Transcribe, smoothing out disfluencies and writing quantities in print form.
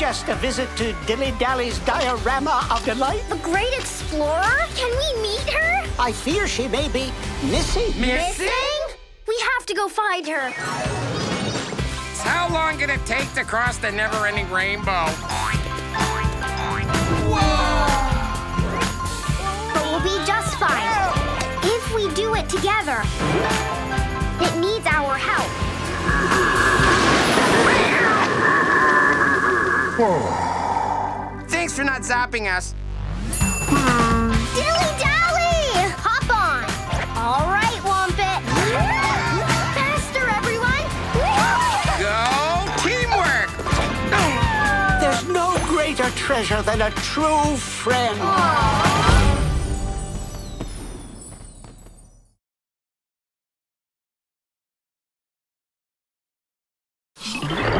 just a visit to Dillydally's Diorama of Delight? The Great Explorer? Can we meet her? I fear she may be missing. Missing? We have to go find her. How long did it take to cross the Neverending Rainbow? Whoa! But we'll be just fine if we do it together. It needs our help. Whoa. Thanks for not zapping us. Dillydally! Hop on. All right, Wompit. Faster, everyone. Go teamwork. There's no greater treasure than a true friend. Aww.